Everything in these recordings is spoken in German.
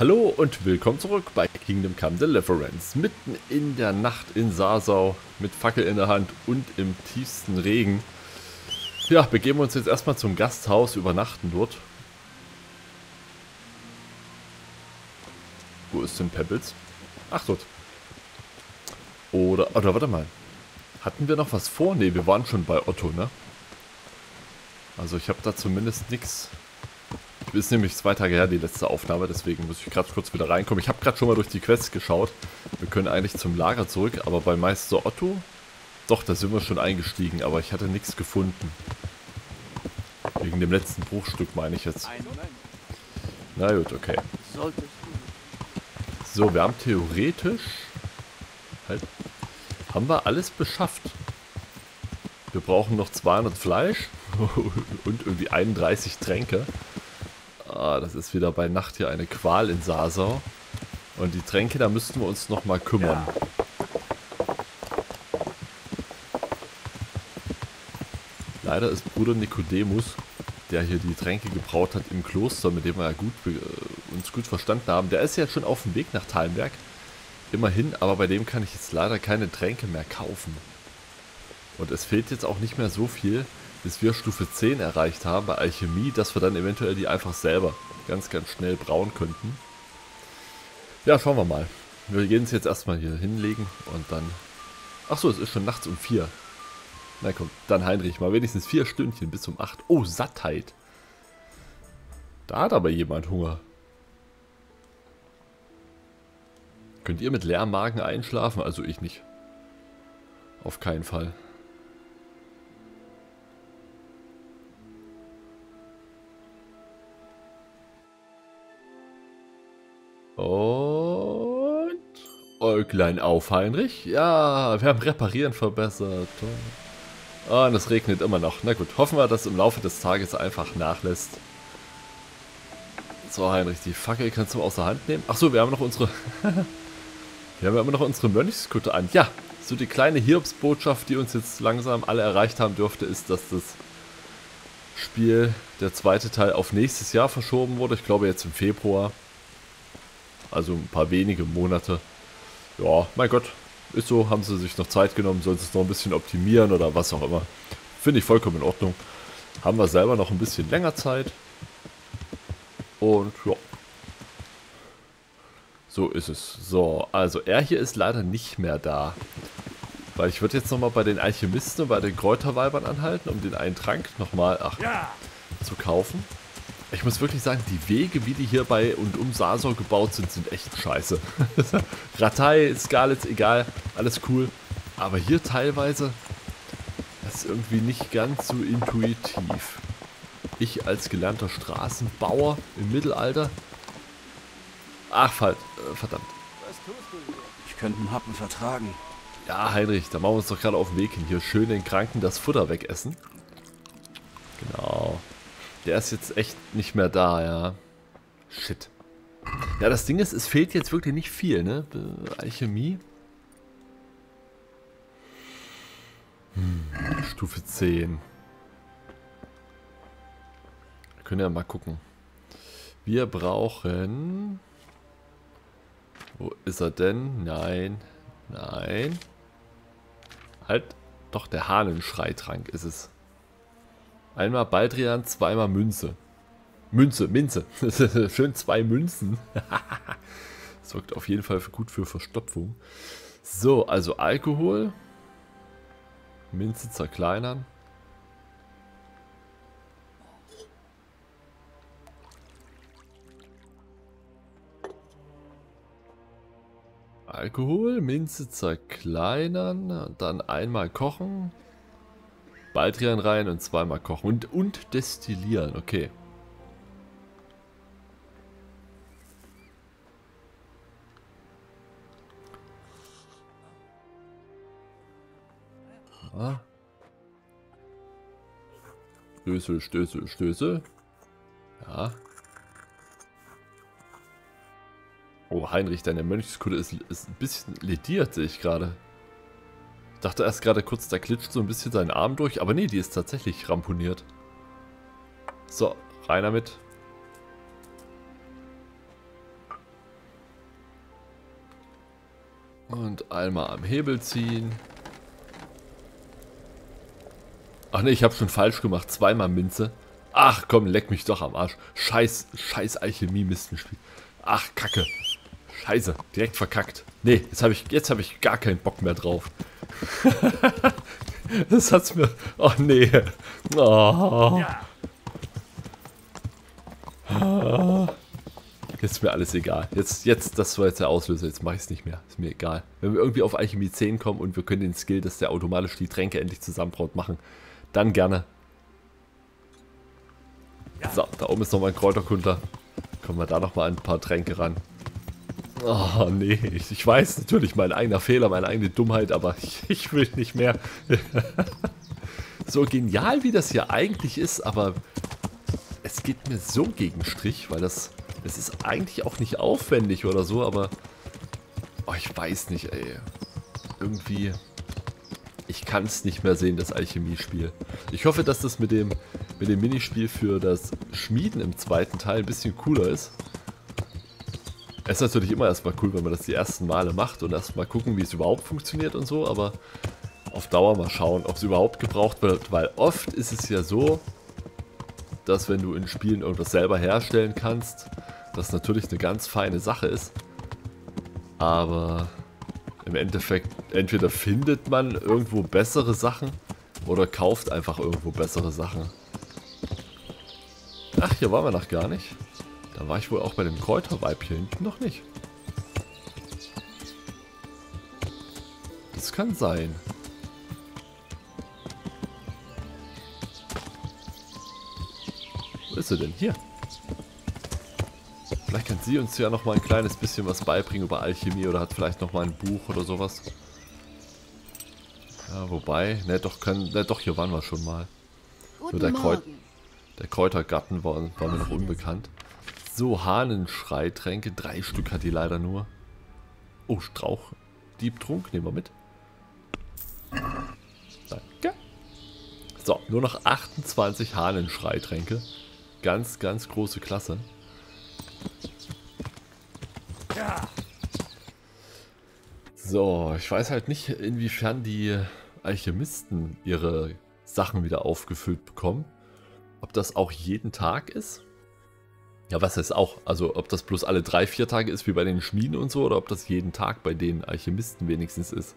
Hallo und willkommen zurück bei Kingdom Come Deliverance. Mitten in der Nacht in Sasau, mit Fackel in der Hand und im tiefsten Regen. Ja, begeben wir uns jetzt erstmal zum Gasthaus, übernachten dort. Wo ist denn Pebbles? Ach, dort. Oder warte mal. Hatten wir noch was vor? Ne, wir waren schon bei Otto, ne? Also ich habe da zumindest nichts... Ist nämlich 2 Tage her die letzte Aufnahme, deswegen muss ich gerade kurz wieder reinkommen. Ich habe gerade schon mal durch die Quest geschaut. Wir können eigentlich zum Lager zurück, aber bei Meister Otto... Doch, da sind wir schon eingestiegen, aber ich hatte nichts gefunden. Wegen dem letzten Bruchstück meine ich jetzt. Na gut, okay. So, wir haben theoretisch... Halt, haben wir alles beschafft. Wir brauchen noch 200 Fleisch und irgendwie 31 Tränke. Ah, das ist wieder bei Nacht hier eine Qual in Sasau. Und die Tränke, da müssten wir uns nochmal kümmern. Ja. Leider ist Bruder Nikodemus, der hier die Tränke gebraut hat im Kloster, mit dem wir ja uns gut verstanden haben. Der ist ja schon auf dem Weg nach Thalberg. Immerhin, aber bei dem kann ich jetzt leider keine Tränke mehr kaufen. Und es fehlt jetzt auch nicht mehr so viel, bis wir Stufe 10 erreicht haben bei Alchemie, dass wir dann eventuell die einfach selber ganz schnell brauen könnten. Ja, schauen wir mal. Wir gehen es jetzt erstmal hier hinlegen und dann... Achso, es ist schon nachts um 4. Na komm, dann Heinrich, mal wenigstens 4 Stündchen bis um 8. Oh, Sattheit. Da hat aber jemand Hunger. Könnt ihr mit leerem Magen einschlafen? Also ich nicht. Auf keinen Fall. Und... Äuglein auf, Heinrich. Ja, wir haben Reparieren verbessert. Und es regnet immer noch. Na gut, hoffen wir, dass es im Laufe des Tages einfach nachlässt. So, Heinrich, die Fackel kannst du aus der Hand nehmen. Achso, wir haben noch unsere... Wir haben ja immer noch unsere Mönchskutte an. Ja, so die kleine Hiobsbotschaft, die uns jetzt langsam alle erreicht haben dürfte, ist, dass das Spiel, der zweite Teil, auf nächstes Jahr verschoben wurde. Ich glaube jetzt im Februar. Also ein paar wenige Monate. Ja, mein Gott, ist so, haben sie sich noch Zeit genommen, sollen sie es noch ein bisschen optimieren oder was auch immer. Finde ich vollkommen in Ordnung. Haben wir selber noch ein bisschen länger Zeit. Und ja. So ist es. So, also er hier ist leider nicht mehr da. Weil ich würde jetzt nochmal bei den Alchemisten und bei den Kräuterweibern anhalten, um den einen Trank nochmal zu kaufen. Ich muss wirklich sagen, die Wege, wie die hier bei und um Sasau gebaut sind, sind echt scheiße. Rattay, Skalitz, egal, alles cool. Aber hier teilweise, das ist irgendwie nicht ganz so intuitiv. Ich als gelernter Straßenbauer im Mittelalter... Ach, verdammt. Ich könnte einen Happen vertragen. Ja, Heinrich, da machen wir uns doch gerade auf den Weg hin. Hier schön den Kranken das Futter wegessen. Genau. Der ist jetzt echt nicht mehr da, ja. Shit. Ja, das Ding ist, es fehlt jetzt wirklich nicht viel, ne? Alchemie. Stufe 10. Wir können ja mal gucken. Wir brauchen... Wo ist er denn? Nein. Nein. Halt. Doch, der Hahnenschreitrank ist es. Einmal Baldrian, zweimal Münze. Minze. Schön 2 Münzen. Sorgt auf jeden Fall gut für Verstopfung. So, also Alkohol. Minze zerkleinern. Alkohol, Minze zerkleinern, dann einmal kochen, Baldrian rein und zweimal kochen und destillieren, okay. Ja. Stöße. Ja. Oh, Heinrich, deine Mönchskutte ist ein bisschen lediert, sehe ich gerade. Ich dachte erst gerade kurz, da klitscht so ein bisschen seinen Arm durch, aber nee, die ist tatsächlich ramponiert. So, rein damit. Und einmal am Hebel ziehen. Ach ne, ich habe schon falsch gemacht. Zweimal Minze. Ach komm, leck mich doch am Arsch. Scheiß Alchemie-Mistenspiel. Ach, Kacke. Scheiße, direkt verkackt. Nee, jetzt hab ich gar keinen Bock mehr drauf. Das hat's mir... Oh nee. Oh. Ah. Jetzt ist mir alles egal. Jetzt, das war jetzt der Auslöser, jetzt mache ich es nicht mehr. Ist mir egal. Wenn wir irgendwie auf Alchemie 10 kommen und wir können den Skill, dass der automatisch die Tränke endlich zusammenbraut, machen, dann gerne. So, da oben ist nochmal ein Kräuterkunder. Kommen wir da nochmal ein paar Tränke ran. Oh nee, ich weiß natürlich, mein eigener Fehler, meine eigene Dummheit, aber ich will nicht mehr. So genial wie das hier eigentlich ist, aber es geht mir so gegen Strich, weil das ist eigentlich auch nicht aufwendig oder so, aber oh, ich weiß nicht, ey. Irgendwie, ich kann es nicht mehr sehen, das Alchemie-Spiel. Ich hoffe, dass das mit dem Minispiel für das Schmieden im zweiten Teil ein bisschen cooler ist. Es ist natürlich immer erstmal cool, wenn man das die ersten Male macht und erstmal gucken, wie es überhaupt funktioniert und so, aber auf Dauer mal schauen, ob es überhaupt gebraucht wird, weil oft ist es ja so, dass wenn du in Spielen irgendwas selber herstellen kannst, das natürlich eine ganz feine Sache ist, aber im Endeffekt entweder findet man irgendwo bessere Sachen oder kauft einfach irgendwo bessere Sachen. Ach, hier waren wir noch gar nicht. Da war ich wohl auch bei dem Kräuterweib hier hinten noch nicht. Das kann sein. Wo ist sie denn? Hier. Vielleicht kann sie uns ja nochmal ein kleines bisschen was beibringen über Alchemie oder hat vielleicht nochmal ein Buch oder sowas. Ja, wobei, ne doch, hier waren wir schon mal. Nur der Kräutergarten war mir noch unbekannt. So, Hahnenschreitränke. 3 Stück hat die leider nur. Oh, Strauch. Diebtrunk. Nehmen wir mit. Danke. So, nur noch 28 Hahnenschreitränke. Ganz, ganz große Klasse. So, ich weiß halt nicht, inwiefern die Alchemisten ihre Sachen wieder aufgefüllt bekommen. Ob das auch jeden Tag ist? Ja, was heißt auch? Also ob das bloß alle 3-4 Tage ist wie bei den Schmieden und so oder ob das jeden Tag bei den Alchemisten wenigstens ist.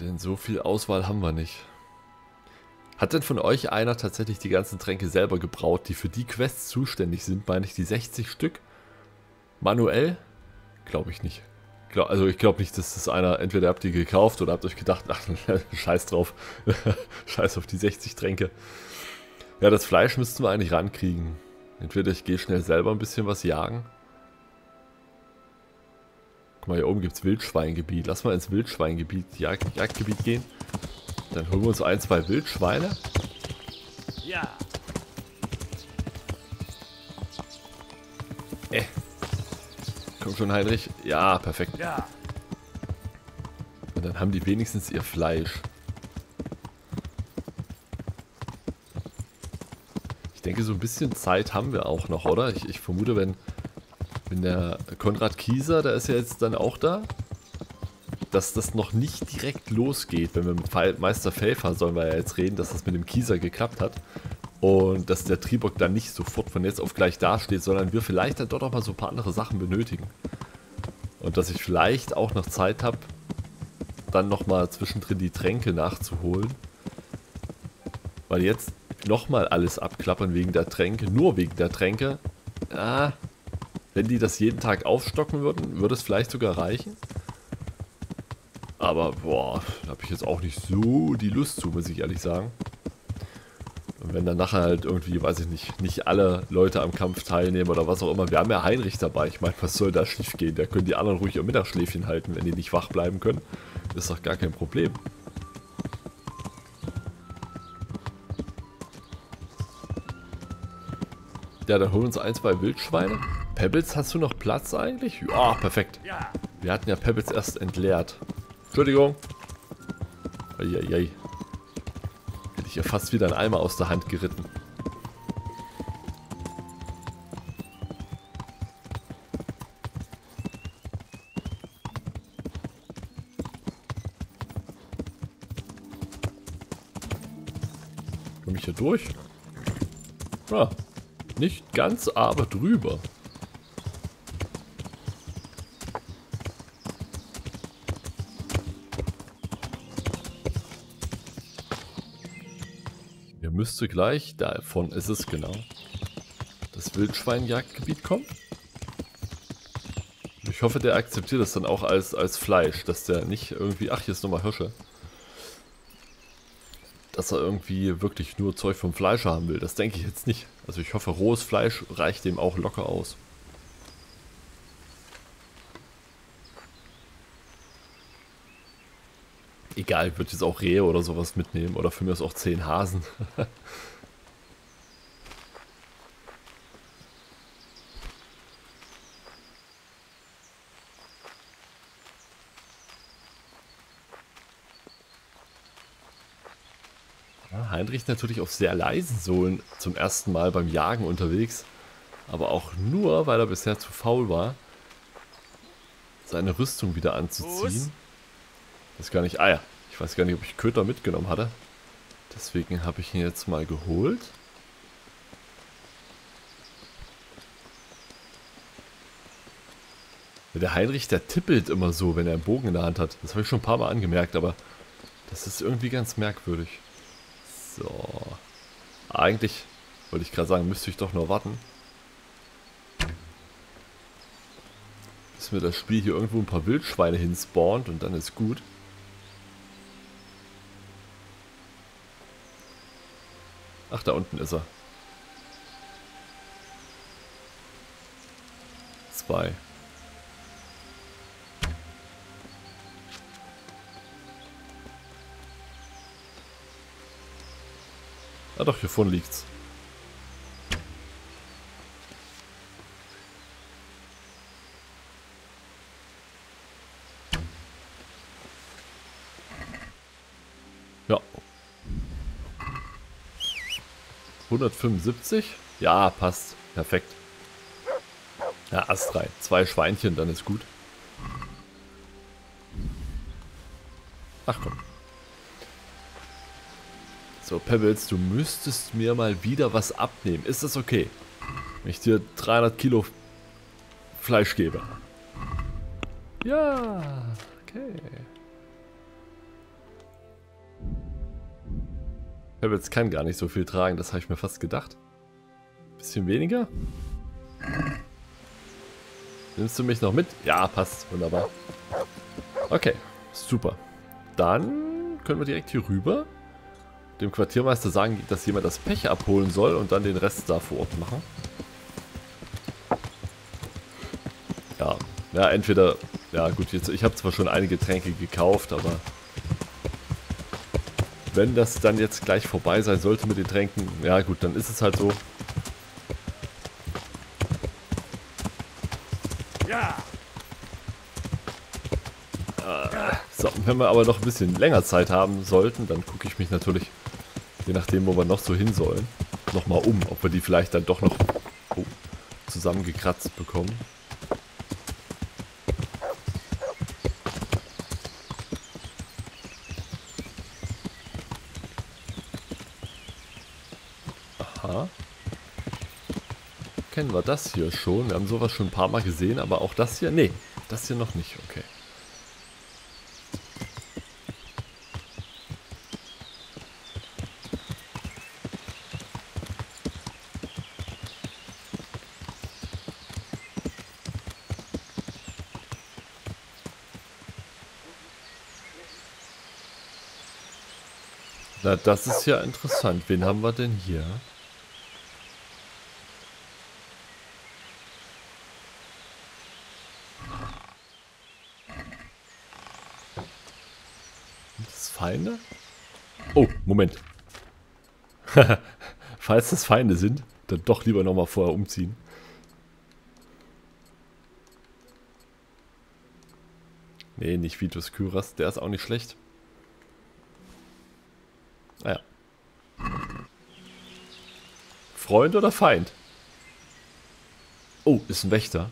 Denn so viel Auswahl haben wir nicht. Hat denn von euch einer tatsächlich die ganzen Tränke selber gebraut, die für die Quests zuständig sind? Meine ich die 60 Stück? Manuell? Glaube ich nicht. Also ich glaube nicht, dass das einer, entweder habt ihr gekauft oder habt euch gedacht, ach scheiß drauf, scheiß auf die 60 Tränke. Ja, das Fleisch müssten wir eigentlich rankriegen. Entweder ich gehe schnell selber ein bisschen was jagen. Guck mal, hier oben gibt es Wildschweingebiet. Lass mal ins Wildschweingebiet, Jagdgebiet gehen. Dann holen wir uns 1-2 Wildschweine. Ja. Komm schon, Heinrich. Ja, perfekt. Ja. Und dann haben die wenigstens ihr Fleisch. Ich denke, so ein bisschen Zeit haben wir auch noch, oder? Ich vermute, wenn der Konrad Kieser, der ist ja jetzt dann auch da, dass das noch nicht direkt losgeht. Wenn wir mit Meister Pfeffer sollen wir ja jetzt reden, dass das mit dem Kieser geklappt hat und dass der Tribok dann nicht sofort von jetzt auf gleich dasteht, sondern wir vielleicht dann dort auch mal so ein paar andere Sachen benötigen. Und dass ich vielleicht auch noch Zeit habe, dann nochmal zwischendrin die Tränke nachzuholen. Weil jetzt nochmal alles abklappern wegen der Tränke, nur wegen der Tränke. Ah, wenn die das jeden Tag aufstocken würden, würde es vielleicht sogar reichen. Aber boah, da habe ich jetzt auch nicht so die Lust zu, muss ich ehrlich sagen. Und wenn dann nachher halt irgendwie, weiß ich nicht, nicht alle Leute am Kampf teilnehmen oder was auch immer. Wir haben ja Heinrich dabei. Ich meine, was soll da schief gehen? Da können die anderen ruhig ihr Mittagsschläfchen halten, wenn die nicht wach bleiben können. Ist doch gar kein Problem. Ja, dann holen wir uns 1-2 Wildschweine. Pebbles, hast du noch Platz eigentlich? Ja, perfekt. Wir hatten ja Pebbles erst entleert. Entschuldigung. Eieiei. Hätte ich ja fast wieder einen Eimer aus der Hand geritten. Komme ich hier durch? Ah, nicht ganz, aber drüber. Ihr müsste gleich, davon ist es genau, das Wildschweinjagdgebiet kommen. Ich hoffe, der akzeptiert das dann auch als Fleisch, dass der nicht irgendwie, ach, hier ist nochmal Hirsche. Dass er irgendwie wirklich nur Zeug vom Fleisch haben will, das denke ich jetzt nicht. Also ich hoffe, rohes Fleisch reicht dem auch locker aus. Egal, ich würde jetzt auch Rehe oder sowas mitnehmen oder für mich ist auch 10 Hasen. Heinrich natürlich auf sehr leisen Sohlen zum ersten Mal beim Jagen unterwegs, aber auch nur, weil er bisher zu faul war, seine Rüstung wieder anzuziehen. Weiß gar nicht, Eier. Ich weiß gar nicht, ob ich Köter mitgenommen hatte. Deswegen habe ich ihn jetzt mal geholt. Der Heinrich, der tippelt immer so, wenn er einen Bogen in der Hand hat. Das habe ich schon ein paar Mal angemerkt, aber das ist irgendwie ganz merkwürdig. So. Eigentlich wollte ich gerade sagen, müsste ich doch nur warten. Bis mir das Spiel hier irgendwo ein paar Wildschweine hinspawnt und dann ist gut. Ach, da unten ist er. 2. Ah doch, hier vorne liegt's. Ja. 175? Ja, passt. Perfekt. Ja, Astrein. 2 Schweinchen, dann ist gut. Ach komm. So, Pebbles, du müsstest mir mal wieder was abnehmen. Ist das okay, wenn ich dir 300 Kilo Fleisch gebe? Ja, okay. Pebbles kann gar nicht so viel tragen, das habe ich mir fast gedacht. Bisschen weniger. Nimmst du mich noch mit? Ja, passt. Wunderbar. Okay, super. Dann können wir direkt hier rüber. Dem Quartiermeister sagen, dass jemand das Pech abholen soll und dann den Rest da vor Ort machen. Ja, ja, entweder, ja gut, jetzt, ich habe zwar schon einige Tränke gekauft, aber wenn das dann jetzt gleich vorbei sein sollte mit den Tränken, ja gut, dann ist es halt so. Ja. So, wenn wir aber noch ein bisschen länger Zeit haben sollten, dann gucke ich mich natürlich, je nachdem, wo wir noch so hin sollen, nochmal um, ob wir die vielleicht dann doch noch zusammengekratzt bekommen. Aha. Kennen wir das hier schon? Wir haben sowas schon ein paar Mal gesehen, aber auch das hier? Nee, das hier noch nicht. Okay. Na, das ist ja interessant. Wen haben wir denn hier? Das Feinde? Oh, Moment. Falls das Feinde sind, dann doch lieber nochmal vorher umziehen. Nee, nicht Vitus Kyras, der ist auch nicht schlecht. Naja. Freund oder Feind? Oh, ist ein Wächter.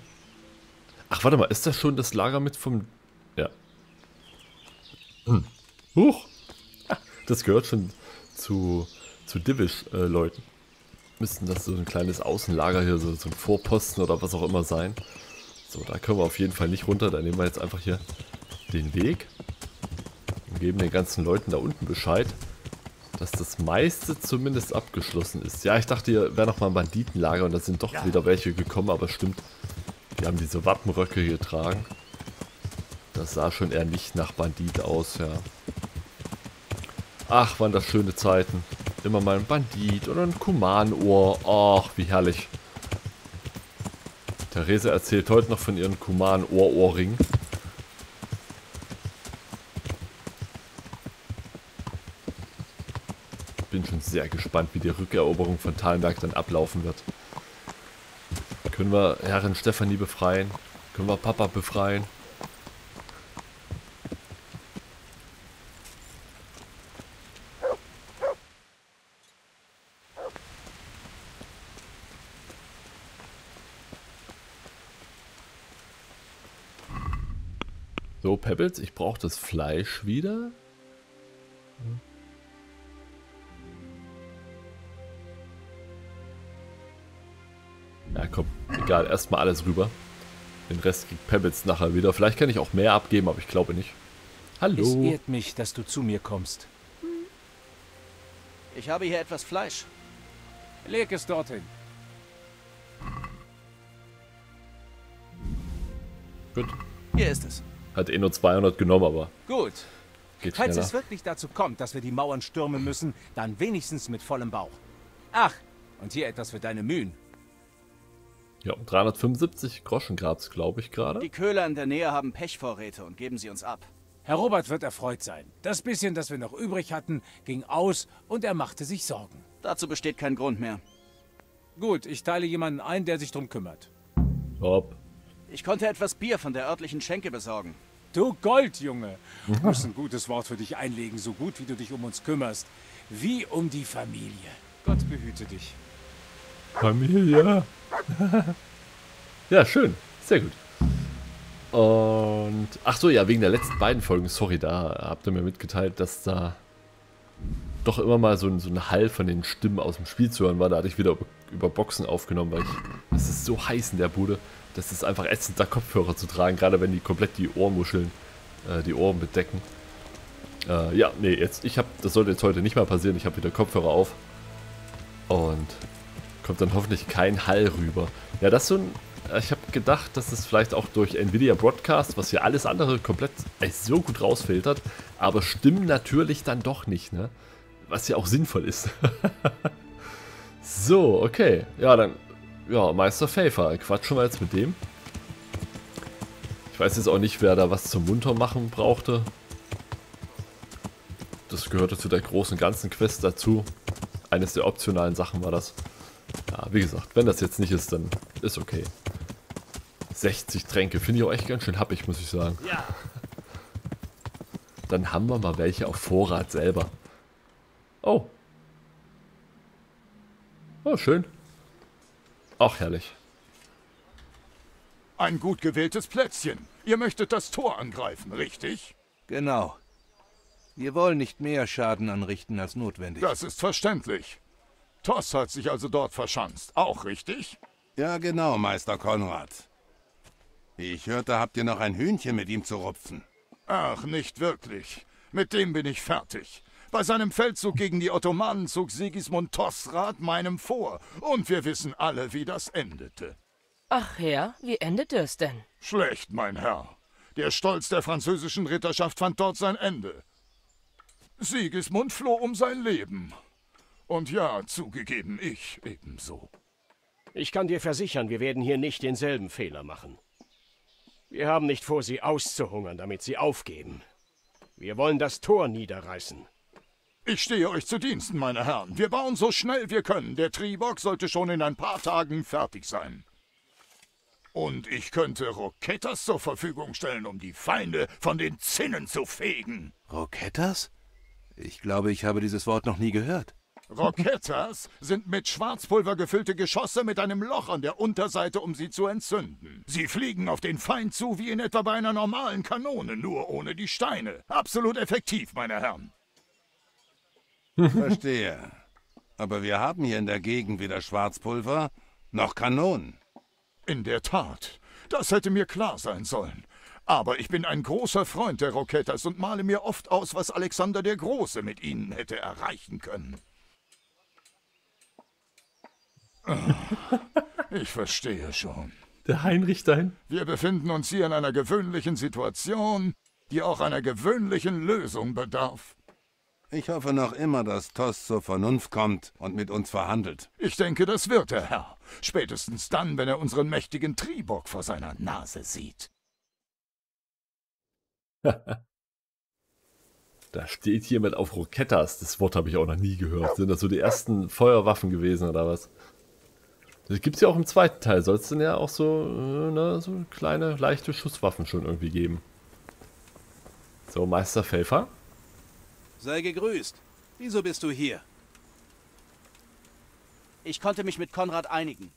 Ach, warte mal, ist das schon das Lager mit vom... Ja. Huch. Das gehört schon zu Divish-Leuten. Müssten das so ein kleines Außenlager hier, so ein Vorposten oder was auch immer sein. So, da können wir auf jeden Fall nicht runter. Da nehmen wir jetzt einfach hier den Weg und geben den ganzen Leuten da unten Bescheid, dass das meiste zumindest abgeschlossen ist. Ja, ich dachte, hier wäre nochmal ein Banditenlager und da sind doch wieder welche gekommen, aber stimmt, die haben diese Wappenröcke hier getragen. Das sah schon eher nicht nach Bandit aus, ja. Ach, waren das schöne Zeiten. Immer mal ein Bandit oder ein Kumanohr. Ach, wie herrlich. Therese erzählt heute noch von ihren Kuman-Ohr-Ohrringen. Bin schon sehr gespannt, wie die Rückeroberung von Thalberg dann ablaufen wird. Können wir Herrin Stefanie befreien? Können wir Papa befreien? So, Pebbles, ich brauche das Fleisch wieder. Na komm, egal, erstmal alles rüber. Den Rest kriegt Pebbles nachher wieder. Vielleicht kann ich auch mehr abgeben, aber ich glaube nicht. Hallo. Es ehrt mich, dass du zu mir kommst. Ich habe hier etwas Fleisch. Leg es dorthin. Gut. Hier ist es. Hat eh nur 200 genommen, aber... Gut. Geht schneller. Falls es wirklich dazu kommt, dass wir die Mauern stürmen müssen, dann wenigstens mit vollem Bauch. Ach, und hier etwas für deine Mühen. Ja, um 375 Groschen gab's, glaube ich, gerade. Die Köhler in der Nähe haben Pechvorräte und geben sie uns ab. Herr Robert wird erfreut sein. Das bisschen, das wir noch übrig hatten, ging aus und er machte sich Sorgen. Dazu besteht kein Grund mehr. Gut, ich teile jemanden ein, der sich drum kümmert. Top. Ich konnte etwas Bier von der örtlichen Schenke besorgen. Du Goldjunge! Ich muss ein gutes Wort für dich einlegen, so gut wie du dich um uns kümmerst. Wie um die Familie. Gott behüte dich. Familie! Ja, schön. Sehr gut. Und... Ach so, ja, wegen der letzten beiden Folgen, sorry, da habt ihr mir mitgeteilt, dass da doch immer mal so ein Hall von den Stimmen aus dem Spiel zu hören war. Da hatte ich wieder über Boxen aufgenommen, weil ich... Es ist so heiß in der Bude. Das ist einfach ätzend, da Kopfhörer zu tragen, gerade wenn die komplett die Ohrmuscheln, die Ohren bedecken. Ja, nee, jetzt, das sollte jetzt heute nicht mehr passieren, ich habe wieder Kopfhörer auf. Und kommt dann hoffentlich kein Hall rüber. Ja, das ich habe gedacht, dass es vielleicht auch durch Nvidia Broadcast, was hier alles andere komplett so gut rausfiltert, aber stimmen natürlich dann doch nicht, ne? Was ja auch sinnvoll ist. So, okay, ja, dann... Ja, Meister Pfeffer. Quatschen wir jetzt mit dem. Ich weiß jetzt auch nicht, wer da was zum Muntermachen brauchte. Das gehörte zu der großen ganzen Quest dazu. Eines der optionalen Sachen war das. Ja, wie gesagt, wenn das jetzt nicht ist, dann ist okay. 60 Tränke. Finde ich auch echt ganz schön happig, muss ich sagen. Ja. Dann haben wir mal welche auf Vorrat selber. Oh. Oh, schön. Auch herrlich. Ein gut gewähltes Plätzchen. Ihr möchtet das Tor angreifen, richtig? Genau. Wir wollen nicht mehr Schaden anrichten als notwendig. Das ist verständlich. Toss hat sich also dort verschanzt, auch richtig? Ja, genau, Meister Konrad. Wie ich hörte, habt ihr noch ein Hühnchen mit ihm zu rupfen. Ach, nicht wirklich. Mit dem bin ich fertig. Bei seinem Feldzug gegen die Ottomanen zog Sigismund Toss Rat meinem vor. Und wir wissen alle, wie das endete. Ach Herr, wie endete es denn? Schlecht, mein Herr. Der Stolz der französischen Ritterschaft fand dort sein Ende. Sigismund floh um sein Leben. Und ja, zugegeben, ich ebenso. Ich kann dir versichern, wir werden hier nicht denselben Fehler machen. Wir haben nicht vor, sie auszuhungern, damit sie aufgeben. Wir wollen das Tor niederreißen. Ich stehe euch zu Diensten, meine Herren. Wir bauen so schnell wir können. Der Tribok sollte schon in ein paar Tagen fertig sein. Und ich könnte Rocketas zur Verfügung stellen, um die Feinde von den Zinnen zu fegen. Rocketas? Ich glaube, ich habe dieses Wort noch nie gehört. Rocketas sind mit Schwarzpulver gefüllte Geschosse mit einem Loch an der Unterseite, um sie zu entzünden. Sie fliegen auf den Feind zu wie in etwa bei einer normalen Kanone, nur ohne die Steine. Absolut effektiv, meine Herren. Verstehe. Aber wir haben hier in der Gegend weder Schwarzpulver noch Kanonen. In der Tat. Das hätte mir klar sein sollen. Aber ich bin ein großer Freund der Rocketas und male mir oft aus, was Alexander der Große mit ihnen hätte erreichen können. Ich verstehe schon. Der Heinrich dahin? Wir befinden uns hier in einer gewöhnlichen Situation, die auch einer gewöhnlichen Lösung bedarf. Ich hoffe noch immer, dass Toss zur Vernunft kommt und mit uns verhandelt. Ich denke, das wird der Herr. Spätestens dann, wenn er unseren mächtigen Tribok vor seiner Nase sieht. Da steht jemand auf Rocketas. Das Wort habe ich auch noch nie gehört. Sind das so die ersten Feuerwaffen gewesen oder was? Das gibt es ja auch im zweiten Teil. Soll es denn ja auch so, ne, so kleine, leichte Schusswaffen schon irgendwie geben. So, Meister Pfeffer. Sei gegrüßt. Wieso bist du hier? Ich konnte mich mit Konrad einigen.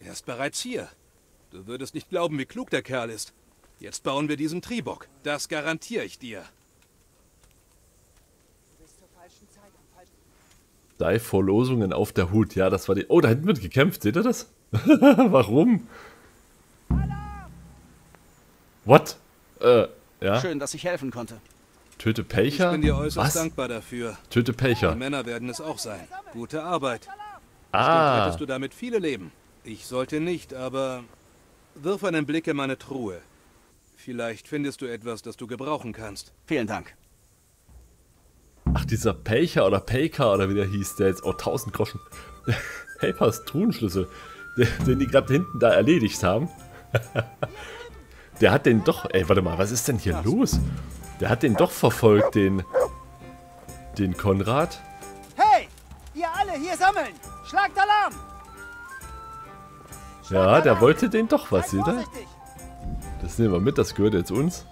Er ist bereits hier. Du würdest nicht glauben, wie klug der Kerl ist. Jetzt bauen wir diesen Tribok. Das garantiere ich dir. Sei vor Losungen auf der Hut. Ja, das war die... Oh, da hinten wird gekämpft. Seht ihr das? Warum? What? Ja. Schön, dass ich helfen konnte. Töte Pelcher? Ich bin dir äußerst dankbar dafür. Töte Pelcher. Die Männer werden es auch sein. Gute Arbeit. Stimmt, hättest du damit viele Leben. Ich sollte nicht, aber... Wirf einen Blick in meine Truhe. Vielleicht findest du etwas, das du gebrauchen kannst. Vielen Dank. Ach, dieser Pelcher oder Pelker oder wie der hieß, der jetzt auch 1000 Groschen. Pelchers Truhenschlüssel, den die gerade hinten da erledigt haben. Der hat den doch... Ey, warte mal, was ist denn hier los? Der hat den doch verfolgt, den Konrad. Hey, ihr alle hier sammeln! Schlagt Alarm! Ja, der wollte den doch was, seht ihr? Das nehmen wir mit, das gehört jetzt uns.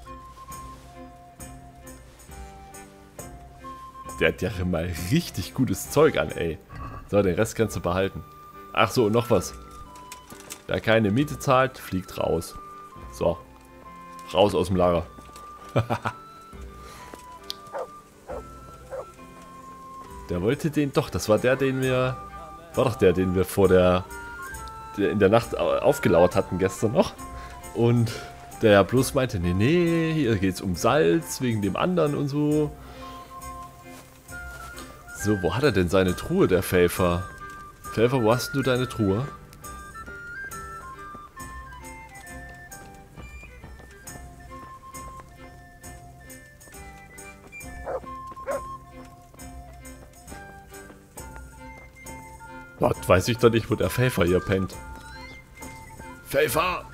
Der hat ja mal richtig gutes Zeug an, ey. So, den Rest kannst du behalten. Ach so, und noch was. Wer keine Miete zahlt, fliegt raus. So, raus aus dem Lager. Der wollte den doch, das war der, den wir... War doch der, den wir vor der... in der Nacht aufgelauert hatten gestern noch. Und der bloß meinte, nee, nee, hier geht's um Salz, wegen dem anderen und so. So, wo hat er denn seine Truhe, der Pfeffer? Pfeffer, wo hast du deine Truhe? Gott, weiß ich doch nicht, wo der Pfeffer hier pennt. Pfeffer!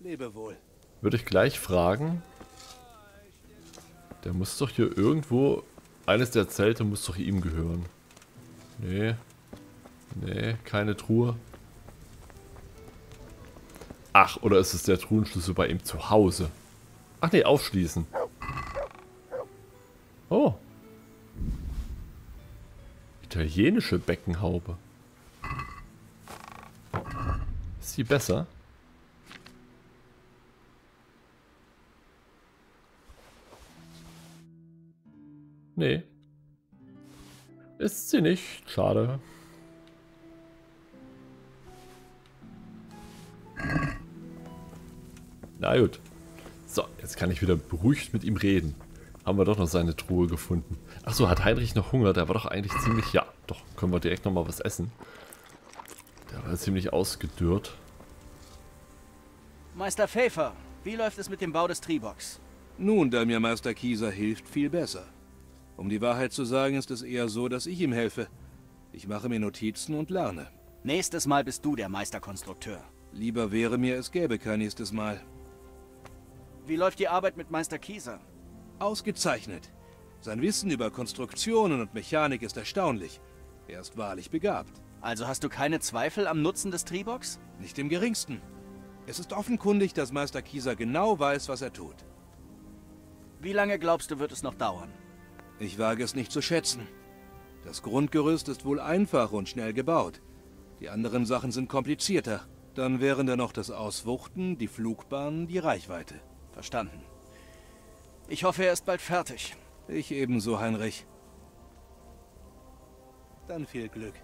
Lebewohl. Würde ich gleich fragen. Der muss doch hier irgendwo... Eines der Zelte muss doch ihm gehören. Nee. Nee, keine Truhe. Ach, oder ist es der Truhenschlüssel bei ihm zu Hause? Ach nee, aufschließen. Oh. Italienische Beckenhaube. Ist die besser? Nee. Ist sie nicht. Schade. Na gut. So, jetzt kann ich wieder beruhigt mit ihm reden. Haben wir doch noch seine Truhe gefunden. Achso, hat Heinrich noch Hunger? Der war doch eigentlich ziemlich... Ja, doch, können wir direkt nochmal was essen. Der war ziemlich ausgedürrt. Meister Pfeffer, wie läuft es mit dem Bau des Triboks? Nun, da mir Meister Kieser hilft, viel besser. Um die Wahrheit zu sagen, ist es eher so, dass ich ihm helfe. Ich mache mir Notizen und lerne. Nächstes Mal bist du der Meisterkonstrukteur. Lieber wäre mir, es gäbe kein nächstes Mal. Wie läuft die Arbeit mit Meister Kieser? Ausgezeichnet. Sein Wissen über Konstruktionen und Mechanik ist erstaunlich. Er ist wahrlich begabt. Also hast du keine Zweifel am Nutzen des Triboks? Nicht im geringsten. Es ist offenkundig, dass Meister Kieser genau weiß, was er tut. Wie lange glaubst du, wird es noch dauern? Ich wage es nicht zu schätzen. Das Grundgerüst ist wohl einfach und schnell gebaut. Die anderen Sachen sind komplizierter. Dann wären da noch das Auswuchten, die Flugbahnen, die Reichweite. Verstanden. Ich hoffe, er ist bald fertig. Ich ebenso, Heinrich. Dann viel Glück.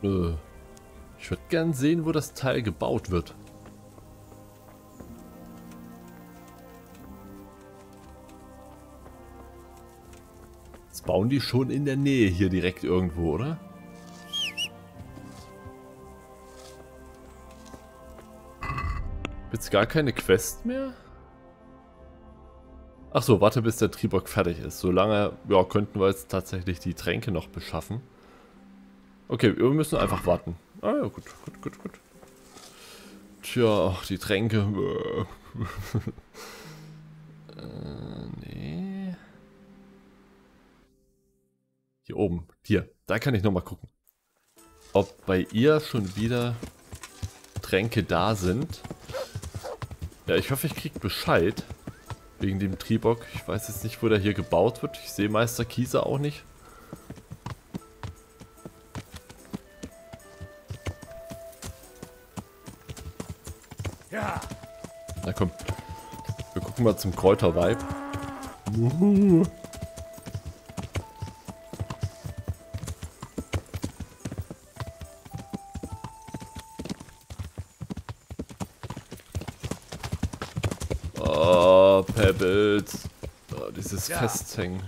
Ich würde gern sehen, wo das Teil gebaut wird. Jetzt bauen die schon in der Nähe hier direkt irgendwo, oder? Jetzt gar keine Quest mehr? Ach so, warte, bis der Tribok fertig ist. Solange, ja, könnten wir jetzt tatsächlich die Tränke noch beschaffen. Okay, wir müssen einfach warten. Ah ja, gut. Tja, ach, die Tränke. Nee. Hier oben, hier. Da kann ich nochmal gucken, ob bei ihr schon wieder Tränke da sind. Ja, ich hoffe, ich kriege Bescheid wegen dem Tribok. Ich weiß jetzt nicht, wo der hier gebaut wird. Ich sehe Meister Kieser auch nicht. Ja. Na komm, wir gucken mal zum Kräuterweib. Dieses Festhängen.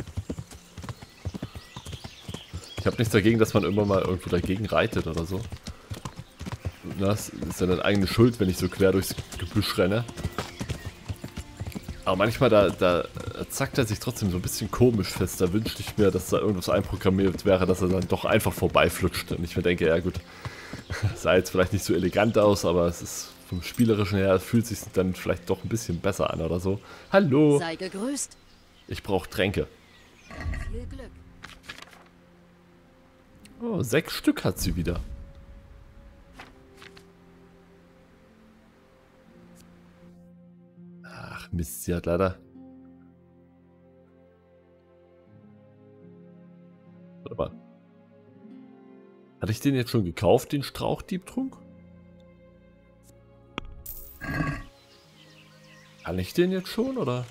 Ich habe nichts dagegen, dass man immer mal irgendwo dagegen reitet oder so. Das ist ja dann eigene Schuld, wenn ich so quer durchs Gebüsch renne. Aber manchmal, da zackt er sich trotzdem so ein bisschen komisch fest. Da wünschte ich mir, dass da irgendwas einprogrammiert wäre, dass er dann doch einfach vorbeiflutscht. Und ich mir denke, ja gut, sah jetzt vielleicht nicht so elegant aus, aber es ist vom Spielerischen her, fühlt sich dann vielleicht doch ein bisschen besser an oder so. Hallo! Sei gegrüßt! Ich brauche Tränke. Viel Glück. Oh, 6 Stück hat sie wieder. Ach Mist, sie hat leider... Warte mal. Hatte ich den jetzt schon gekauft, den Strauchdiebtrunk? Kann ich den jetzt schon, oder...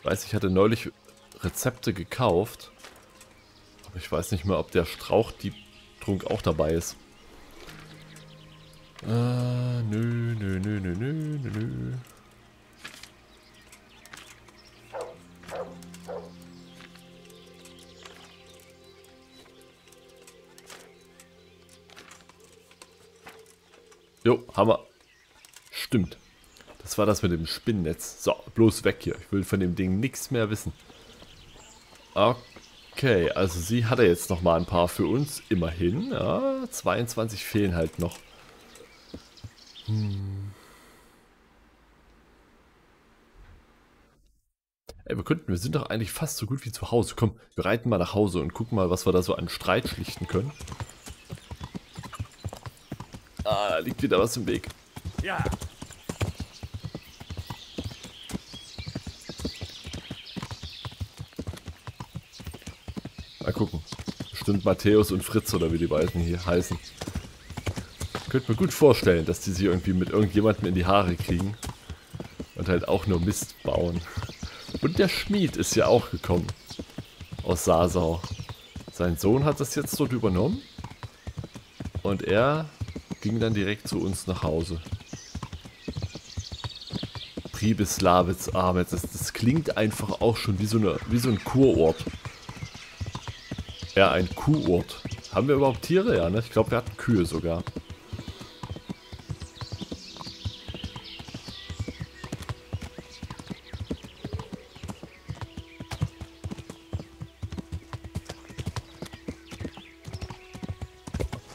Ich weiß, ich hatte neulich Rezepte gekauft, aber ich weiß nicht mehr, ob der Strauchdiebtrunk auch dabei ist. Nö. Jo, Hammer. Stimmt. Das war das mit dem Spinnennetz. So, bloß weg hier. Ich will von dem Ding nichts mehr wissen. Okay, also sie hatte jetzt nochmal ein paar für uns. Immerhin. Ja, 22 fehlen halt noch. Ey, wir sind doch eigentlich fast so gut wie zu Hause. Komm, wir reiten mal nach Hause und gucken mal, was wir da so an Streit schlichten können. Ah, da liegt wieder was im Weg. Ja. Mal gucken. Bestimmt Matthäus und Fritz oder wie die beiden hier heißen. Könnte mir gut vorstellen, dass die sich irgendwie mit irgendjemandem in die Haare kriegen. Und halt auch nur Mist bauen. Und der Schmied ist ja auch gekommen. Aus Sasau. Sein Sohn hat das jetzt dort übernommen. Und er ging dann direkt zu uns nach Hause. Pribyslawitz, das klingt einfach auch schon wie so, wie so ein Kurort. Ja, ein Kuhort. Haben wir überhaupt Tiere? Ja, ne? Ich glaube, wir hatten Kühe sogar.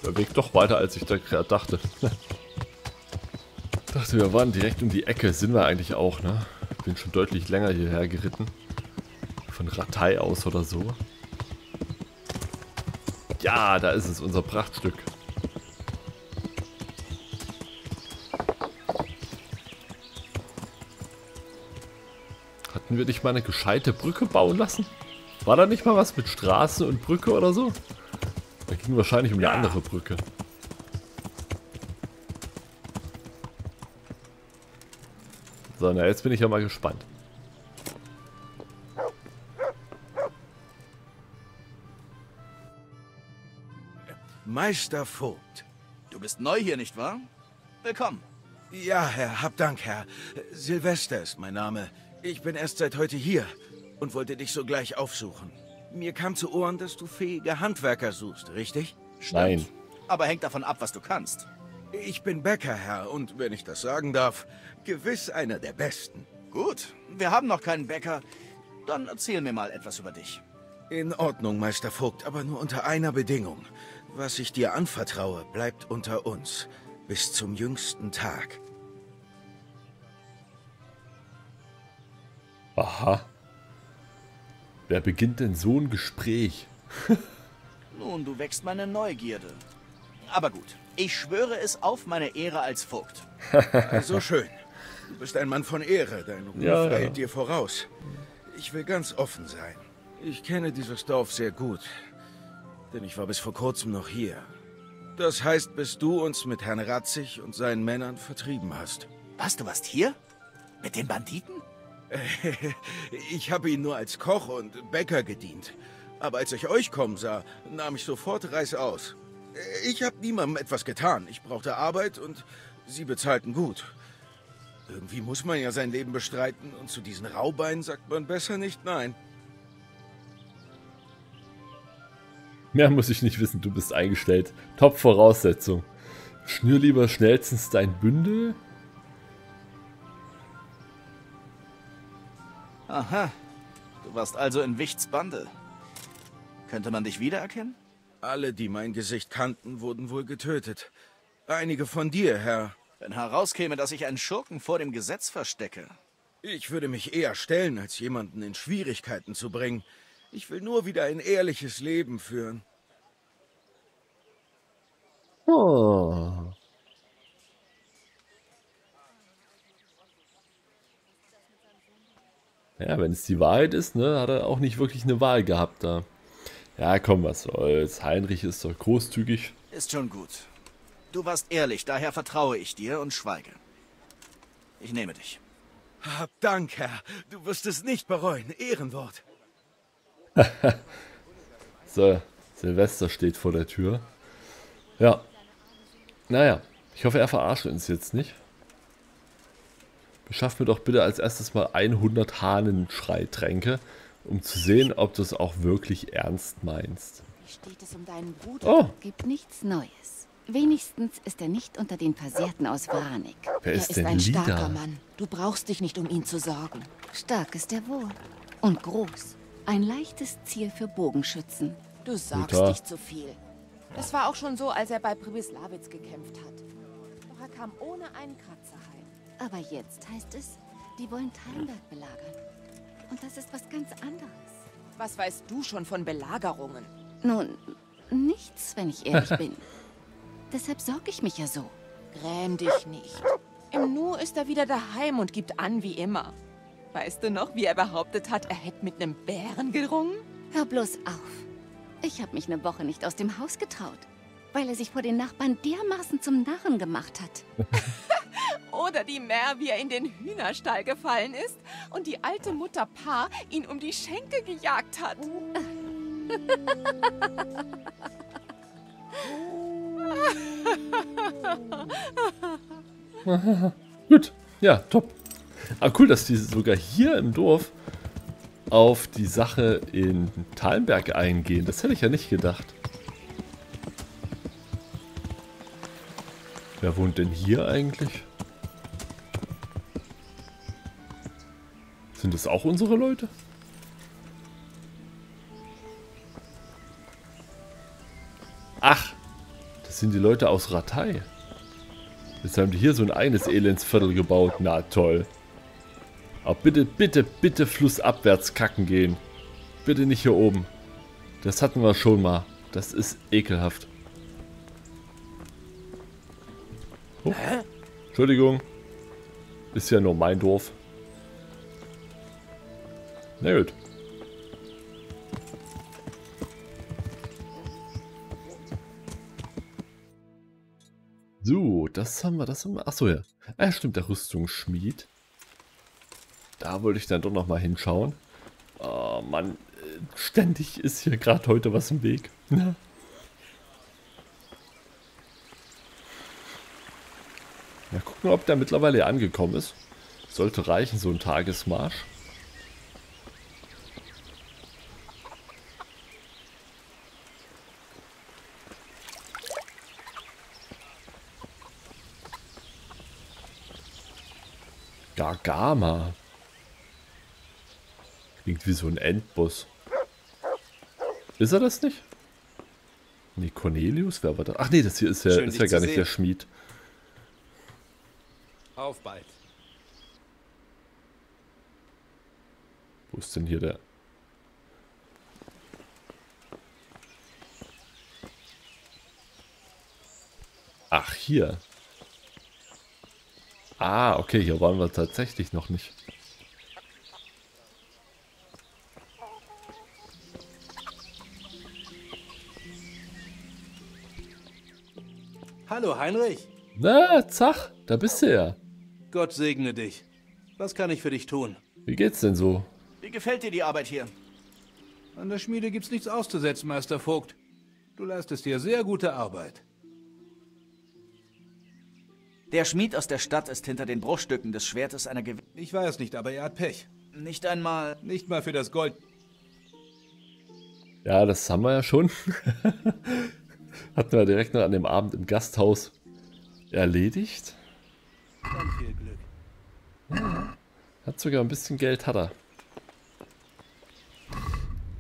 Der Weg doch weiter, als ich da gerade dachte. Ich dachte, wir waren direkt um die Ecke. Sind wir eigentlich auch, ne? Ich bin schon deutlich länger hierher geritten. Von Rattay aus oder so. Ja, da ist es, unser Prachtstück. Hatten wir nicht mal eine gescheite Brücke bauen lassen? War da nicht mal was mit Straße und Brücke oder so? Da ging wahrscheinlich um eine andere Brücke. So, na jetzt bin ich ja mal gespannt. Meister Vogt. Du bist neu hier, nicht wahr? Willkommen. Ja, Herr, hab Dank, Herr. Silvester ist mein Name. Ich bin erst seit heute hier und wollte dich sogleich aufsuchen. Mir kam zu Ohren, dass du fähige Handwerker suchst, richtig? Nein. Stimmt. Aber hängt davon ab, was du kannst. Ich bin Bäcker, Herr, und wenn ich das sagen darf, gewiss einer der Besten. Gut, wir haben noch keinen Bäcker. Dann erzähl mir mal etwas über dich. In Ordnung, Meister Vogt, aber nur unter einer Bedingung. Was ich dir anvertraue, bleibt unter uns. Bis zum jüngsten Tag. Aha. Wer beginnt denn so ein Gespräch? Nun, du wächst meine Neugierde. Aber gut, ich schwöre es auf meine Ehre als Vogt. Also schön. Du bist ein Mann von Ehre, dein Ruf eilt dir voraus. Ich will ganz offen sein. Ich kenne dieses Dorf sehr gut, denn ich war bis vor kurzem noch hier. Das heißt, bis du uns mit Herrn Ratzig und seinen Männern vertrieben hast. Was, du warst hier? Mit den Banditen? Ich habe ihn nur als Koch und Bäcker gedient. Aber als ich euch kommen sah, nahm ich sofort reißaus. Ich habe niemandem etwas getan. Ich brauchte Arbeit und sie bezahlten gut. Irgendwie muss man ja sein Leben bestreiten und zu diesen Raubeinen sagt man besser nicht nein. Mehr muss ich nicht wissen, du bist eingestellt. Top Voraussetzung. Schnür lieber schnellstens dein Bündel. Aha, du warst also in Wichts Bande. Könnte man dich wiedererkennen? Alle, die mein Gesicht kannten, wurden wohl getötet. Einige von dir, Herr. Wenn herauskäme, dass ich einen Schurken vor dem Gesetz verstecke. Ich würde mich eher stellen, als jemanden in Schwierigkeiten zu bringen. Ich will nur wieder ein ehrliches Leben führen. Oh. Ja, wenn es die Wahrheit ist, ne, hat er auch nicht wirklich eine Wahl gehabt da. Ja, komm, was soll's. Heinrich ist doch großzügig. Ist schon gut. Du warst ehrlich, daher vertraue ich dir und schweige. Ich nehme dich. Hab Dank, Herr. Du wirst es nicht bereuen. Ehrenwort. So, Silvester steht vor der Tür. Ja. Naja, ich hoffe, er verarscht uns jetzt nicht. Beschaff mir doch bitte als erstes mal 100 Hahnenschreitränke, um zu sehen, ob du es auch wirklich ernst meinst. Wie steht es um deinen Bruder? Oh. Gibt nichts Neues. Wenigstens ist er nicht unter den Versehrten aus Warnik. Wer ist denn Lida? Er ist ein starker Mann. Du brauchst dich nicht um ihn zu sorgen. Stark ist er wohl. Und groß. Ein leichtes Ziel für Bogenschützen. Du sagst nicht zu viel. Das war auch schon so, als er bei Pribyslawitz gekämpft hat. Doch er kam ohne einen Kratzer heim. Aber jetzt heißt es, die wollen Thalberg belagern. Und das ist was ganz anderes. Was weißt du schon von Belagerungen? Nun, nichts, wenn ich ehrlich bin. Deshalb sorge ich mich ja so. Gräm dich nicht. Im Nu ist er wieder daheim und gibt an wie immer. Weißt du noch, wie er behauptet hat, er hätte mit einem Bären gerungen? Hör bloß auf. Ich habe mich eine Woche nicht aus dem Haus getraut, weil er sich vor den Nachbarn dermaßen zum Narren gemacht hat. Oder die Mär, wie er in den Hühnerstall gefallen ist und die alte Mutter Paar ihn um die Schenke gejagt hat. Gut, ja, top. Ah, cool, dass die sogar hier im Dorf auf die Sache in Thalberg eingehen. Das hätte ich ja nicht gedacht. Wer wohnt denn hier eigentlich? Sind das auch unsere Leute? Ach, das sind die Leute aus Rattay. Jetzt haben die hier so ein eigenes Elendsviertel gebaut. Na toll. Aber bitte, bitte, bitte flussabwärts kacken gehen. Bitte nicht hier oben. Das hatten wir schon mal. Das ist ekelhaft. Oh. Entschuldigung. Ist ja nur mein Dorf. Na gut. So, das haben wir. Achso, ja. Ah, stimmt, der Rüstungsschmied. Da wollte ich dann doch nochmal hinschauen. Oh Mann, ständig ist hier gerade heute was im Weg. Ja, gucken, ob der mittlerweile angekommen ist. Sollte reichen, so ein Tagesmarsch. Gargama. Klingt wie so ein Endboss. Ist er das nicht? Nee, Cornelius, wer war das? Ach nee, das hier ist ja gar nicht der Schmied. Auf bald. Wo ist denn hier der? Ach, hier. Ah, okay, hier waren wir tatsächlich noch nicht. Hallo, Heinrich. Na, Zach, da bist du ja. Gott segne dich. Was kann ich für dich tun? Wie geht's denn so? Wie gefällt dir die Arbeit hier? An der Schmiede gibt's nichts auszusetzen, Meister Vogt. Du leistest dir sehr gute Arbeit. Der Schmied aus der Stadt ist hinter den Bruchstücken des Schwertes einer Gew... Ich weiß nicht, aber er hat Pech. Nicht einmal... Nicht mal für das Gold. Ja, das haben wir ja schon. Hatten wir direkt noch an dem Abend im Gasthaus erledigt. Dann viel Glück. Ja, hat sogar ein bisschen Geld, hat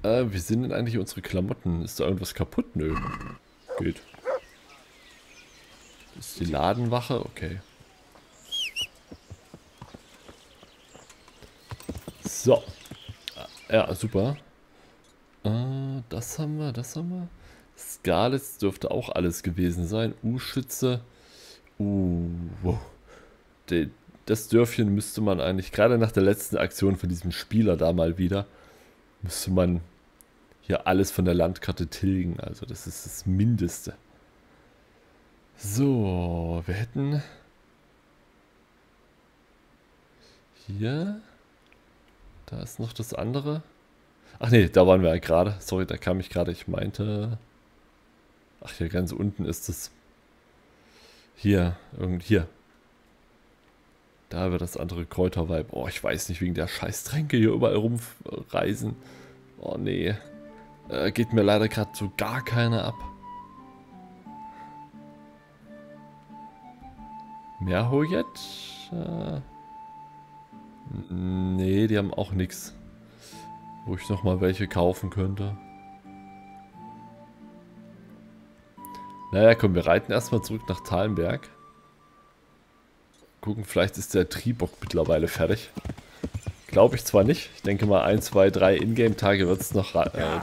er. Wie sind denn eigentlich unsere Klamotten? Ist da irgendwas kaputt? Nö. Geht. Ist die Ladenwache? Okay. So. Ja, super. Das haben wir, Skalitz dürfte auch alles gewesen sein. U-Schütze. Wow. Das Dörfchen müsste man eigentlich, gerade nach der letzten Aktion von diesem Spieler da mal wieder, müsste man hier alles von der Landkarte tilgen. Also das ist das Mindeste. So, wir hätten hier, da ist noch das andere. Ach nee, da waren wir ja gerade. Sorry, da kam ich gerade. Ich meinte, ach, hier ganz unten ist es. Hier, irgend hier. Da wird das andere Kräuterweib. Oh, ich weiß nicht, wegen der Scheißtränke hier überall rumreisen. Oh nee, geht mir leider gerade so gar keiner ab. Meerhojet? Nee, die haben auch nichts, wo ich nochmal welche kaufen könnte. Naja, komm, wir reiten erstmal zurück nach Thalberg. Gucken, vielleicht ist der Tribok mittlerweile fertig. Glaube ich zwar nicht. Ich denke mal, 1, 2, 3 Ingame-Tage wird es noch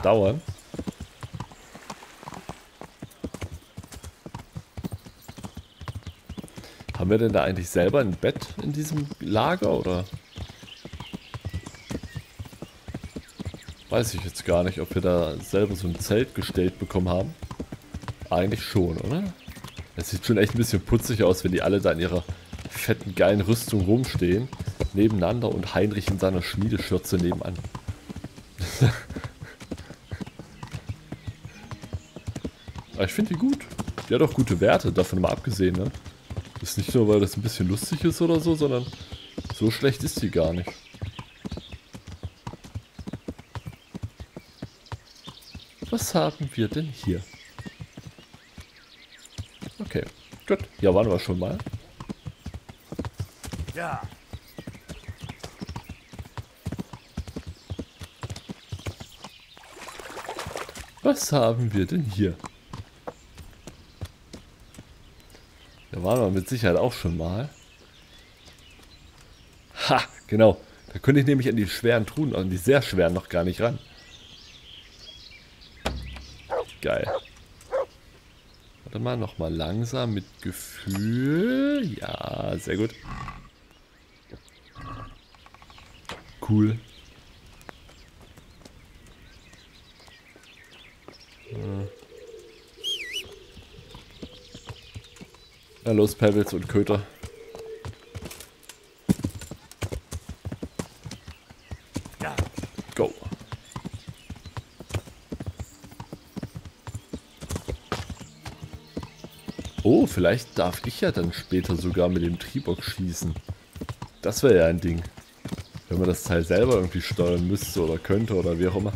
dauern. Haben wir denn da eigentlich selber ein Bett in diesem Lager, oder? Weiß ich jetzt gar nicht, ob wir da selber so ein Zelt gestellt bekommen haben. Eigentlich schon, oder? Es sieht schon echt ein bisschen putzig aus, wenn die alle da in ihrer fetten, geilen Rüstung rumstehen. Nebeneinander und Heinrich in seiner Schmiedeschürze nebenan. Aber ich finde die gut. Die hat auch gute Werte, davon mal abgesehen, ne? Ist nicht nur, weil das ein bisschen lustig ist oder so, sondern so schlecht ist die gar nicht. Was haben wir denn hier? Okay, gut. Ja, waren wir schon mal. Ja. Was haben wir denn hier? Da waren wir mit Sicherheit auch schon mal. Ha, genau. Da könnte ich nämlich an die schweren Truhen, an die sehr schweren noch gar nicht ran. Geil. Warte mal, nochmal langsam mit Gefühl. Ja, sehr gut. Cool. Na los, Pebbles und Köter. Go. Oh, vielleicht darf ich ja dann später sogar mit dem Tribok schießen. Das wäre ja ein Ding. Wenn man das Teil selber irgendwie steuern müsste oder könnte oder wie auch immer.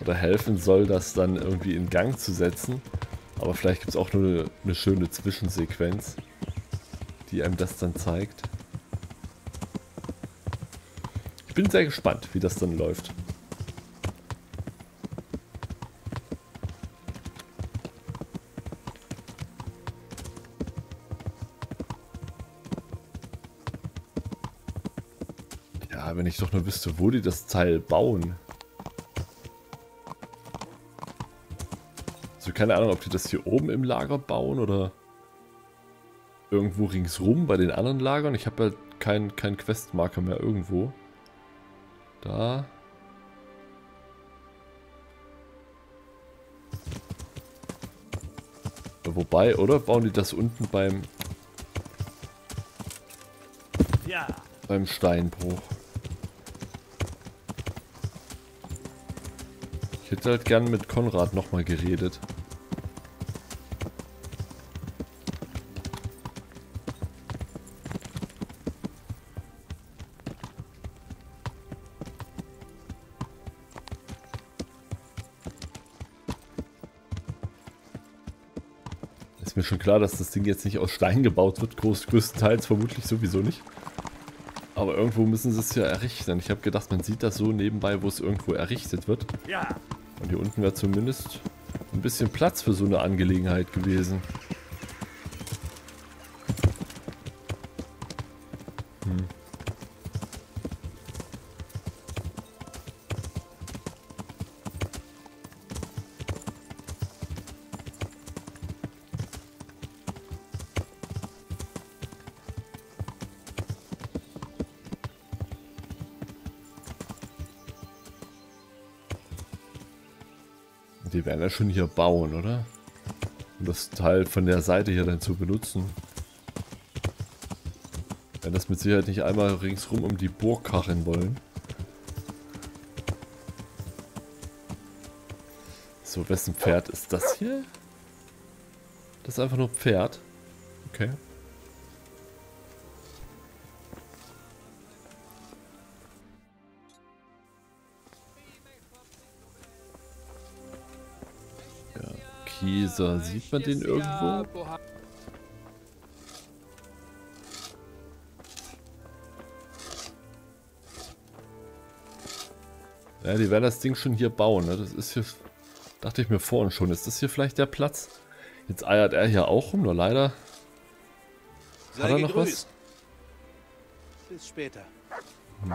Oder helfen soll, das dann irgendwie in Gang zu setzen. Aber vielleicht gibt es auch nur eine schöne Zwischensequenz, die einem das dann zeigt. Ich bin sehr gespannt, wie das dann läuft. Ja, wenn ich doch nur wüsste, wo die das Teil bauen. Keine Ahnung, ob die das hier oben im Lager bauen oder irgendwo ringsrum bei den anderen Lagern. Ich habe ja keinen Questmarker mehr irgendwo. Da. Wobei, oder? Bauen die das unten beim... Ja. Beim Steinbruch. Ich hätte halt gern mit Konrad nochmal geredet. Schon klar, dass das Ding jetzt nicht aus Stein gebaut wird, größtenteils vermutlich sowieso nicht. Aber irgendwo müssen sie es ja errichten. Ich habe gedacht, man sieht das so nebenbei, wo es irgendwo errichtet wird. Ja. Und hier unten wäre zumindest ein bisschen Platz für so eine Angelegenheit gewesen. Die werden ja schon hier bauen, oder? Um das Teil von der Seite hier dann zu benutzen. Wenn das mit Sicherheit nicht einmal ringsrum um die Burg kacheln wollen. So, wessen Pferd ist das hier? Das ist einfach nur Pferd. Okay. Kieser, sieht man den irgendwo? Ja, die werden das Ding schon hier bauen, ne? Das ist hier, dachte ich mir vorhin schon, ist das hier vielleicht der Platz? Jetzt eiert er hier auch rum, nur leider hat er noch was? Bis später. Hm.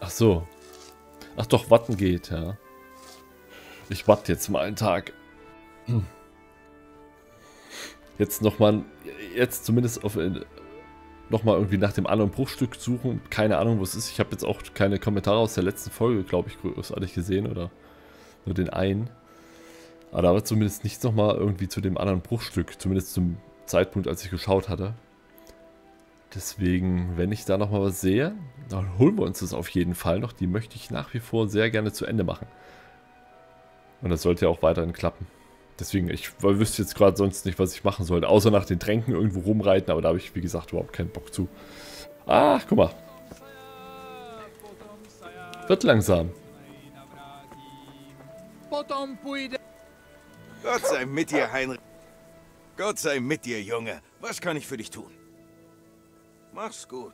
Ach so. Ach doch, warten geht, ja. Ich warte jetzt mal einen Tag. Jetzt nochmal, jetzt zumindest nochmal irgendwie nach dem anderen Bruchstück suchen. Keine Ahnung, wo es ist. Ich habe jetzt auch keine Kommentare aus der letzten Folge, glaube ich, großartig gesehen oder nur den einen. Aber da war zumindest nichts nochmal irgendwie zu dem anderen Bruchstück. Zumindest zum Zeitpunkt, als ich geschaut hatte. Deswegen, wenn ich da nochmal was sehe, dann holen wir uns das auf jeden Fall noch. Die möchte ich nach wie vor sehr gerne zu Ende machen. Und das sollte ja auch weiterhin klappen. Deswegen, ich wüsste jetzt gerade sonst nicht, was ich machen sollte. Außer nach den Tränken irgendwo rumreiten, aber da habe ich, wie gesagt, überhaupt keinen Bock zu. Ach, guck mal. Wird langsam. Gott sei mit dir, Heinrich. Gott sei mit dir, Junge. Was kann ich für dich tun? Mach's gut.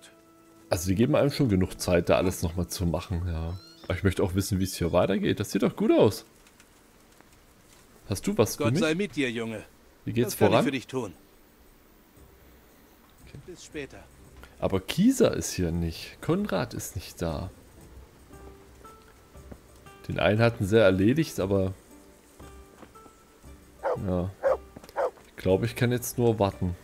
Also die geben einem schon genug Zeit, da alles nochmal zu machen, ja. Aber ich möchte auch wissen, wie es hier weitergeht. Das sieht doch gut aus. Hast du was für mich? Gott sei mit dir, Junge. Wie geht's voran? Was kann ich für dich tun? Okay. Bis später. Aber Kieser ist hier nicht. Konrad ist nicht da. Den einen hatten sie erledigt, aber... Ja. Ich glaube, ich kann jetzt nur warten.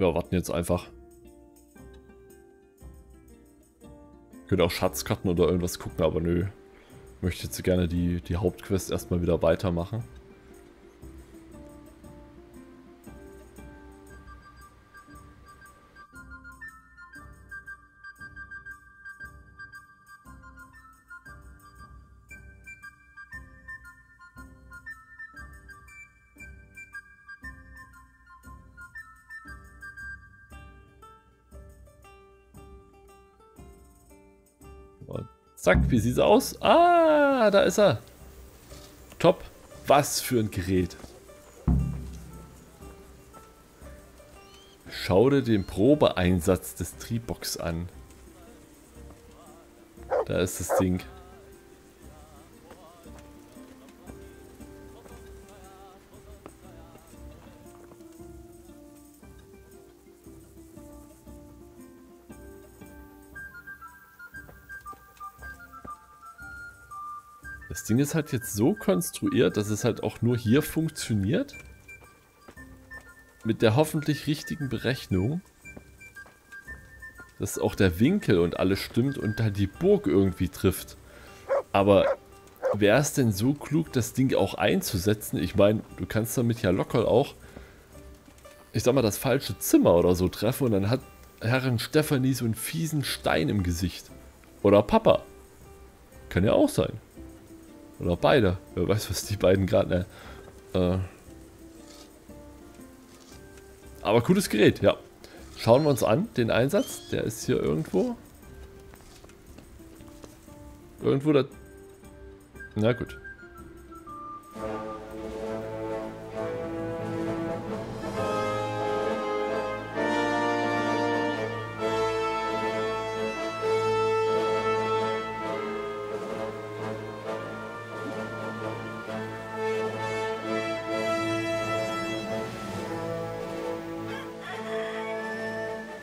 Wir warten jetzt einfach. Könnt auch Schatzkarten oder irgendwas gucken, aber nö. Ich möchte jetzt gerne die Hauptquest erstmal wieder weitermachen. Zack, wie sieht's aus? Ah, da ist er. Top. Was für ein Gerät. Schau dir den Probeeinsatz des Triboks an. Da ist das Ding. Das Ding ist halt jetzt so konstruiert, dass es halt auch nur hier funktioniert. Mit der hoffentlich richtigen Berechnung. Dass auch der Winkel und alles stimmt und da die Burg irgendwie trifft. Aber wäre es denn so klug, das Ding auch einzusetzen? Ich meine, du kannst damit ja locker auch, ich sag mal, das falsche Zimmer oder so treffen. Und dann hat Herrin Stefanie so einen fiesen Stein im Gesicht. Oder Papa. Kann ja auch sein. Oder beide. Wer weiß, was die beiden gerade... Aber cooles Gerät, ja. Schauen wir uns an, den Einsatz. Der ist hier irgendwo. Irgendwo da... Na gut.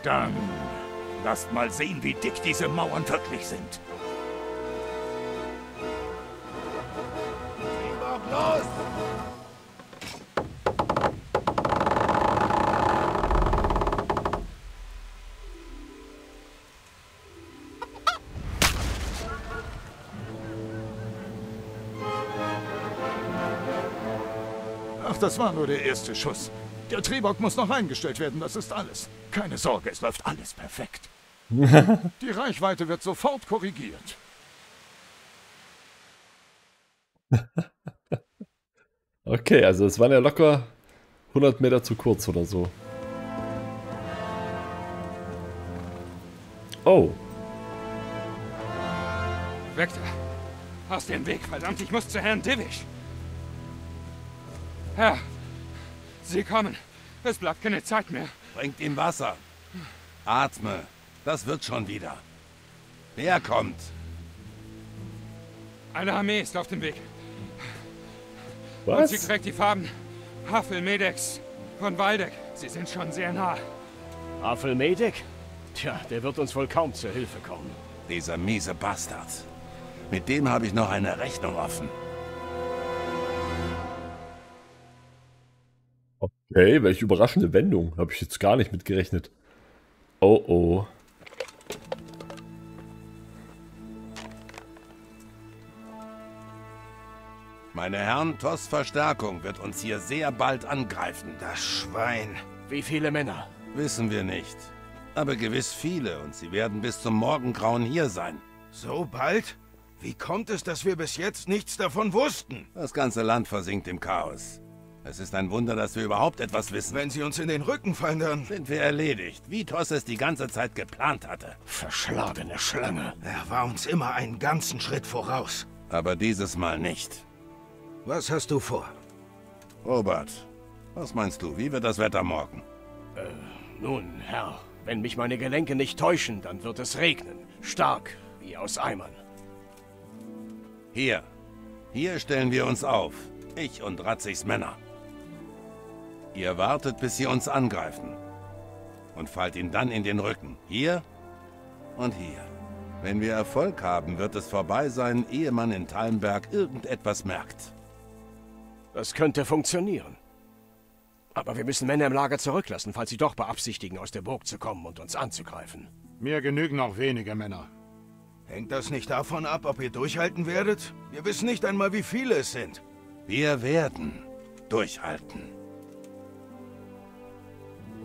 Dann lasst mal sehen, wie dick diese Mauern wirklich sind. Tribok, los! Ach, das war nur der erste Schuss. Der Tribok muss noch eingestellt werden, das ist alles. Keine Sorge, es läuft alles perfekt. Die Reichweite wird sofort korrigiert. Okay, also es waren ja locker 100 Meter zu kurz oder so. Oh. Weg da. Aus dem Weg, verdammt, ich muss zu Herrn Divisch. Herr, Sie kommen. Es bleibt keine Zeit mehr. Bringt ihm Wasser. Atme. Das wird schon wieder. Wer kommt? Eine Armee ist auf dem Weg. Was? Und sie trägt die Farben Havel Medex von Waldeck. Sie sind schon sehr nah. Havel Medex? Tja, der wird uns wohl kaum zur Hilfe kommen. Dieser miese Bastard. Mit dem habe ich noch eine Rechnung offen. Okay, welche überraschende Wendung. Habe ich jetzt gar nicht mit gerechnet. Oh oh. Meine Herren, Toss Verstärkung wird uns hier sehr bald angreifen. Das Schwein. Wie viele Männer? Wissen wir nicht. Aber gewiss viele und sie werden bis zum Morgengrauen hier sein. So bald? Wie kommt es, dass wir bis jetzt nichts davon wussten? Das ganze Land versinkt im Chaos. Es ist ein Wunder, dass wir überhaupt etwas wissen. Wenn sie uns in den Rücken fallen, dann... sind wir erledigt, wie Toss es die ganze Zeit geplant hatte. Verschlagene Schlange. Er war uns immer einen ganzen Schritt voraus. Aber dieses Mal nicht. Was hast du vor? Robert, was meinst du, wie wird das Wetter morgen? Nun, Herr, wenn mich meine Gelenke nicht täuschen, dann wird es regnen. Stark, wie aus Eimern. Hier stellen wir uns auf. Ich und Ratzigs Männer. Ihr wartet, bis sie uns angreifen und fallt ihnen dann in den Rücken. Hier und hier. Wenn wir Erfolg haben, wird es vorbei sein, ehe man in Thalberg irgendetwas merkt. Das könnte funktionieren. Aber wir müssen Männer im Lager zurücklassen, falls sie doch beabsichtigen, aus der Burg zu kommen und uns anzugreifen. Mir genügen auch wenige Männer. Hängt das nicht davon ab, ob ihr durchhalten werdet? Wir wissen nicht einmal, wie viele es sind. Wir werden durchhalten.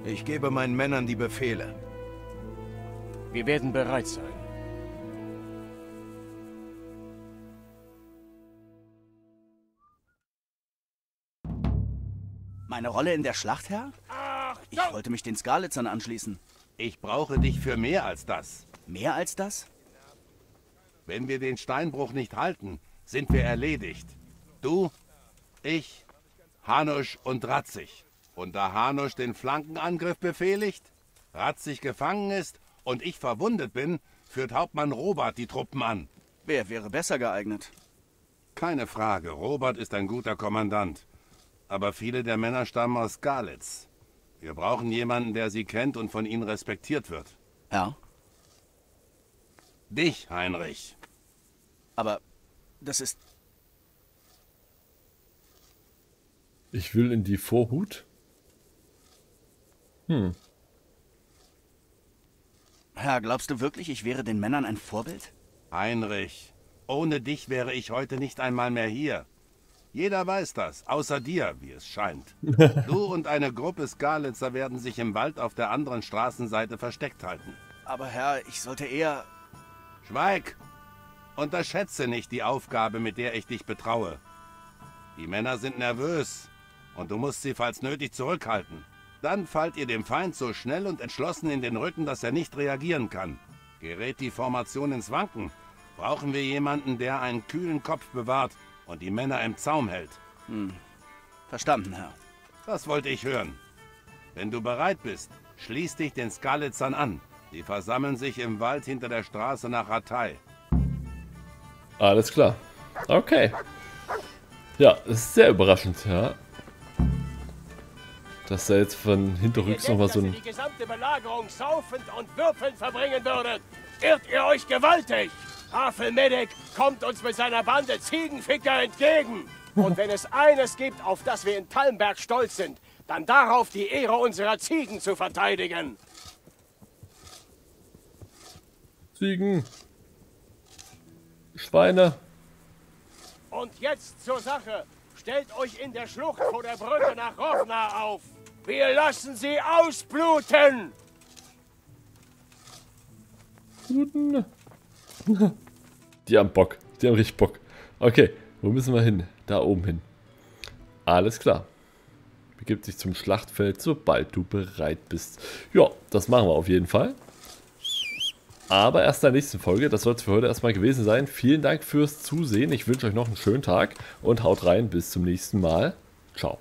Ich gebe meinen Männern die Befehle. Wir werden bereit sein. Meine Rolle in der Schlacht, Herr? Ich wollte mich den Skalitzern anschließen. Ich brauche dich für mehr als das. Mehr als das? Wenn wir den Steinbruch nicht halten, sind wir erledigt. Du, ich, Hanush und Ratzig. Und da Hanush den Flankenangriff befehligt, Ratzig gefangen ist und ich verwundet bin, führt Hauptmann Robert die Truppen an. Wer wäre besser geeignet? Keine Frage, Robert ist ein guter Kommandant. Aber viele der Männer stammen aus Garlitz. Wir brauchen jemanden, der sie kennt und von ihnen respektiert wird. Ja? Dich, Heinrich. Aber das ist... Ich will in die Vorhut? Hm. Herr, glaubst du wirklich, ich wäre den Männern ein Vorbild? Heinrich, ohne dich wäre ich heute nicht einmal mehr hier. Jeder weiß das, außer dir, wie es scheint. Du und eine Gruppe Skalitzer werden sich im Wald auf der anderen Straßenseite versteckt halten. Aber Herr, ich sollte eher... Schweig! Unterschätze nicht die Aufgabe, mit der ich dich betraue. Die Männer sind nervös und du musst sie, falls nötig, zurückhalten. Dann fallt ihr dem Feind so schnell und entschlossen in den Rücken, dass er nicht reagieren kann. Gerät die Formation ins Wanken, brauchen wir jemanden, der einen kühlen Kopf bewahrt und die Männer im Zaum hält. Hm. Verstanden, Herr. Das wollte ich hören. Wenn du bereit bist, schließ dich den Skalitzern an. Die versammeln sich im Wald hinter der Straße nach Rattay. Alles klar. Okay. Ja, das ist sehr überraschend, ja. Dass da jetzt von hinterrücks nochmal so ein... Wenn ihr die gesamte Belagerung saufend und würfelnd verbringen würdet, irrt ihr euch gewaltig! Havel Medex kommt uns mit seiner Bande Ziegenficker entgegen. Und wenn es eines gibt, auf das wir in Thalberg stolz sind, dann darauf, die Ehre unserer Ziegen zu verteidigen. Ziegen. Schweine. Und jetzt zur Sache. Stellt euch in der Schlucht vor der Brücke nach Rochner auf. Wir lassen sie ausbluten. Bluten. Die haben Bock. Die haben richtig Bock. Okay, wo müssen wir hin? Da oben hin. Alles klar. Begib dich zum Schlachtfeld, sobald du bereit bist. Ja, das machen wir auf jeden Fall. Aber erst in der nächsten Folge. Das soll es für heute erstmal gewesen sein. Vielen Dank fürs Zusehen. Ich wünsche euch noch einen schönen Tag und haut rein. Bis zum nächsten Mal. Ciao.